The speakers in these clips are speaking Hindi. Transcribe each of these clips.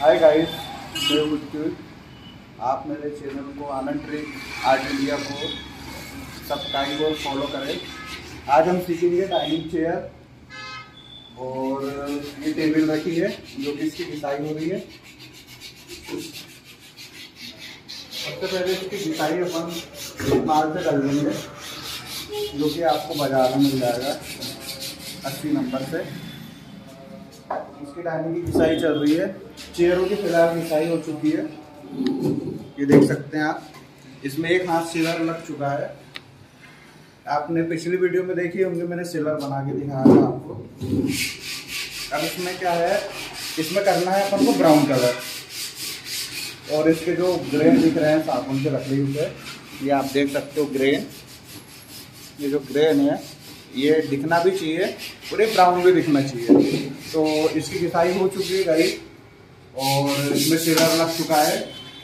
हाय गाइस, मैं उज्ज्वल। आप मेरे चैनल को आनंद ट्री आर्ट इंडिया को सब्सक्राइब और फॉलो करें। आज हम सीखेंगे डाइनिंग चेयर, और ये टेबल रखी है जो कि इसकी डिजाइन हो रही है। सबसे पहले इसकी डिजाइन अपन माल से कर लेंगे, जो कि आपको बाजार में मिल जाएगा 80 नंबर से। इसकी डाइनिंग की घिसाई चल रही है। चेयरों की फिलहाल घिसाई हो चुकी है, ये देख सकते हैं आप। इसमें एक हाथ सिलर लग चुका है। आपने पिछली वीडियो में देखी होंगे, मैंने सिलर बना के दिखाया था आपको। अब इसमें क्या है, इसमें करना है अपन को ब्राउन कलर, और इसके जो ग्रेन दिख रहे हैं साबुन से रख ली, ये आप देख सकते हो ग्रेन। ये जो ग्रेन है ये दिखना भी चाहिए और ये ब्राउन भी दिखना चाहिए। तो इसकी घिसाई हो चुकी है गाइस, और इसमें सिलर लग चुका है।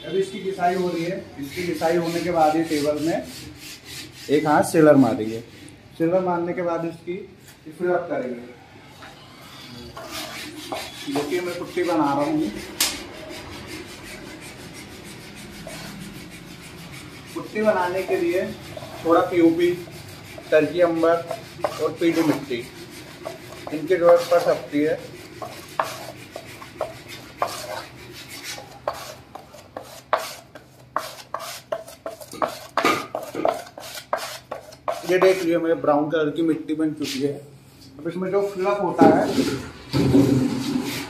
अब इसकी घिसाई हो रही है। इसकी घिसाई होने के बाद ये टेबल में एक हाथ सिलर मारेंगे। सिलर मारने के बाद इसकी फिल अप करेंगे। देखिए मैं पुट्टी बना रहा हूँ, पुट्टी बनाने के लिए थोड़ा पीओपी, टर्की अंबर और पीली मिट्टी, इनकी जरूरत पड़ सकती है। ये देख लीजिए मेरे ब्राउन कलर की मिट्टी बन चुकी है। अब इसमें जो फ्लफ होता है,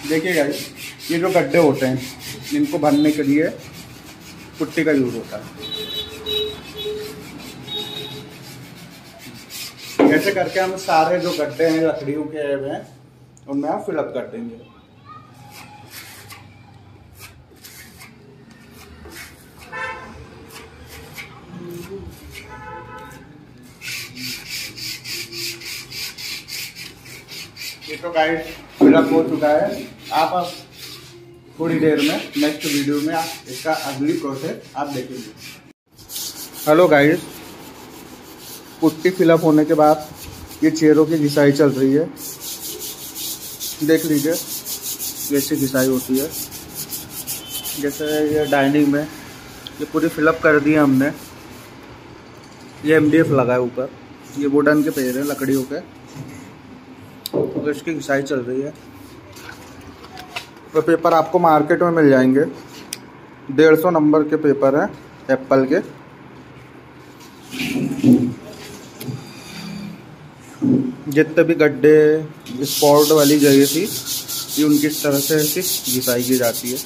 देखिए गाइस, ये जो गड्ढे होते हैं इनको भरने के लिए पुट्टी का यूज होता है। ऐसे करके हम सारे जो गड्ढे हैं लकड़ियों के हैं उनमें हम फिलअप कर देंगे। ये तो गाइस फिलअप हो चुका है। आप थोड़ी देर में नेक्स्ट वीडियो में आप इसका अगली प्रोसेस आप देखेंगे। हेलो गाइस, पुट्टी फिलअप होने के बाद ये चेयरों की घिसाई चल रही है। देख लीजिए जैसे घिसाई होती है, जैसे ये डाइनिंग में ये पूरी फिलअप कर दी है हमने। ये MDF लगा है ऊपर, ये वुडन के पेड़ हैं लकड़ियों के, तो इसकी घिसाई चल रही है। तो पेपर आपको मार्केट में मिल जाएंगे, 150 नंबर के पेपर हैं एप्पल के। जितने भी गड्ढे स्पॉट वाली जगह थी ये उनकी तरह से ऐसी घिसाई की जाती है।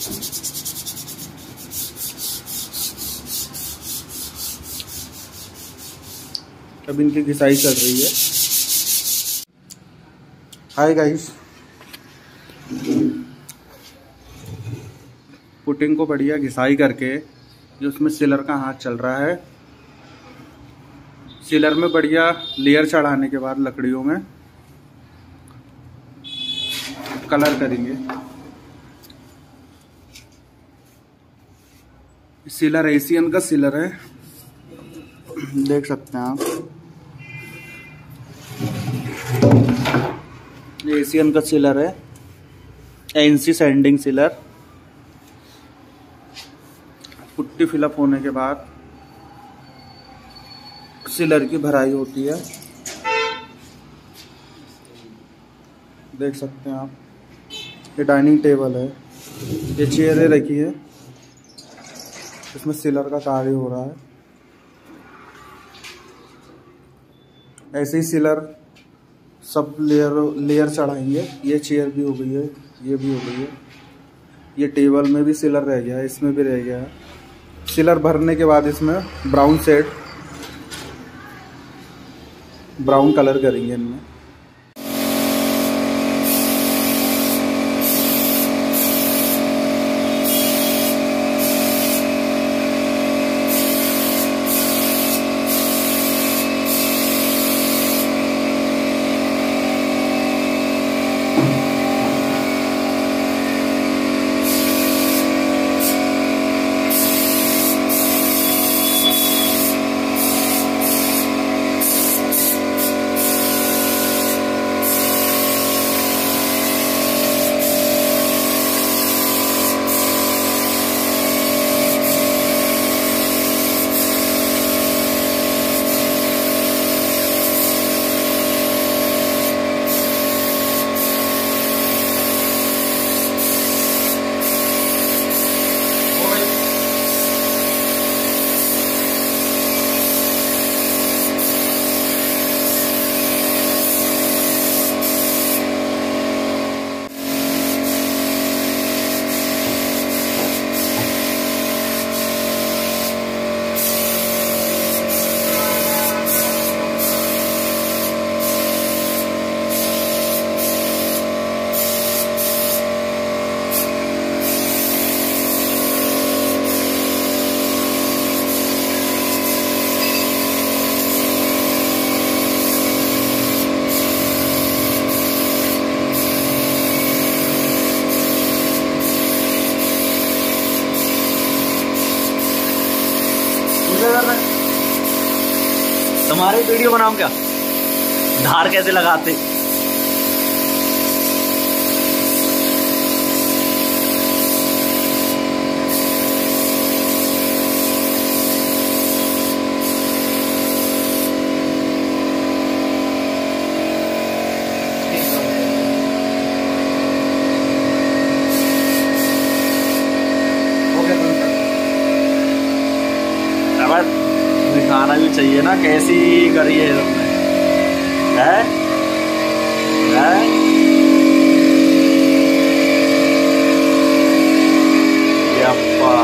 अब इनकी घिसाई चल रही है। हाय गाइस, पुटिंग को बढ़िया घिसाई करके जो उसमें सिलर का हाथ चल रहा है, सिलर में बढ़िया लेयर चढ़ाने के बाद लकड़ियों में कलर करेंगे। सिलर एशियन का सिलर है, देख सकते हैं आप। एशियन का सिलर है, NC sanding sealer. Putty fill up होने के बाद सिलर की भराई होती है, देख सकते हैं आप। ये डाइनिंग टेबल है, ये चेयरें रखी है, इसमें सिलर का कार्य हो रहा है। ऐसे ही सिलर सब लेयर चढ़ाएंगे। ये चेयर भी हो गई है, ये भी हो गई है, ये टेबल में भी सिलर रह गया है, इसमें भी रह गया है। सिलर भरने के बाद इसमें ब्राउन सेट, ब्राउन कलर करेंगे इनमें। हमारे वीडियो बनाऊं क्या, धार कैसे लगाते। दिखाना भी चाहिए ना कैसी करी है तुमने, है यप्पा।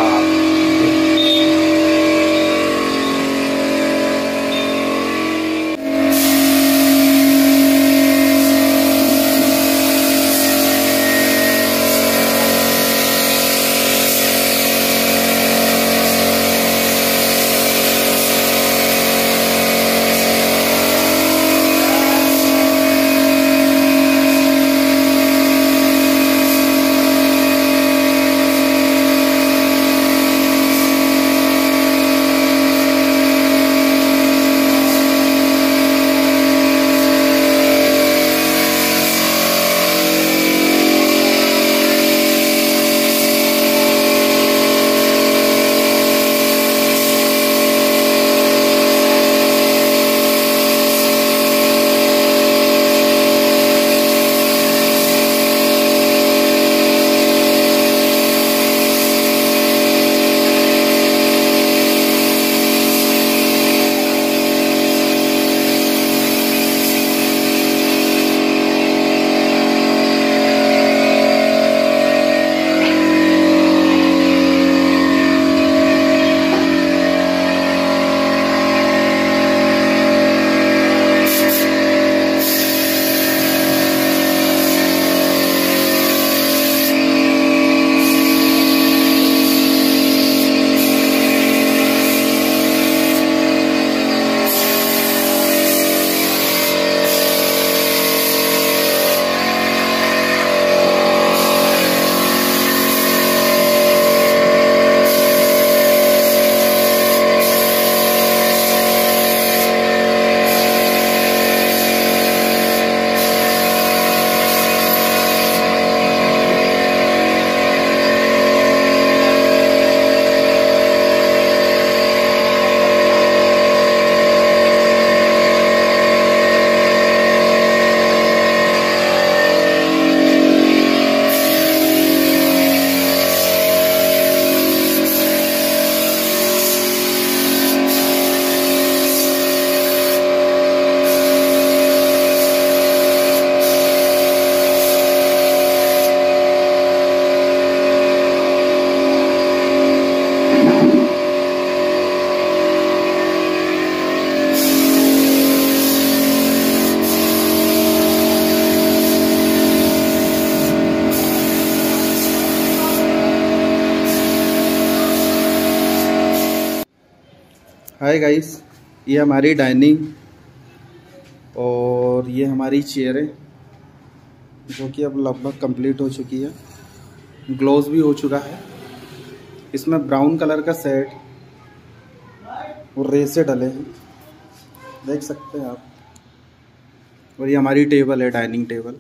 हाय गाइस, ये हमारी डाइनिंग और ये हमारी चेयर है जो कि अब लगभग कंप्लीट हो चुकी है, ग्लोस भी हो चुका है। इसमें ब्राउन कलर का सेट और रेसे डले हैं, देख सकते हैं आप। और ये हमारी टेबल है, डाइनिंग टेबल,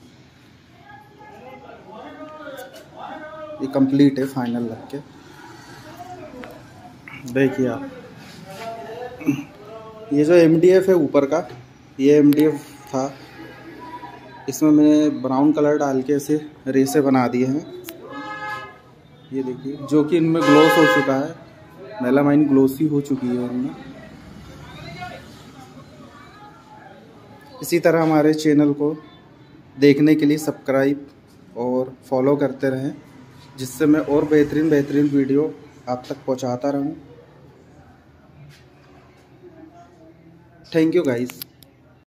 ये कंप्लीट है फाइनल लग के। देखिए आप, ये जो MDF है ऊपर का, ये MDF था, इसमें मैंने ब्राउन कलर डाल के ऐसे रेसे बना दिए हैं, ये देखिए, जो कि इनमें ग्लोस हो चुका है, मेलामाइन ग्लोसी हो चुकी है इनमें। इसी तरह हमारे चैनल को देखने के लिए सब्सक्राइब और फॉलो करते रहें, जिससे मैं और बेहतरीन बेहतरीन वीडियो आप तक पहुंचाता रहूं। Thank you guys.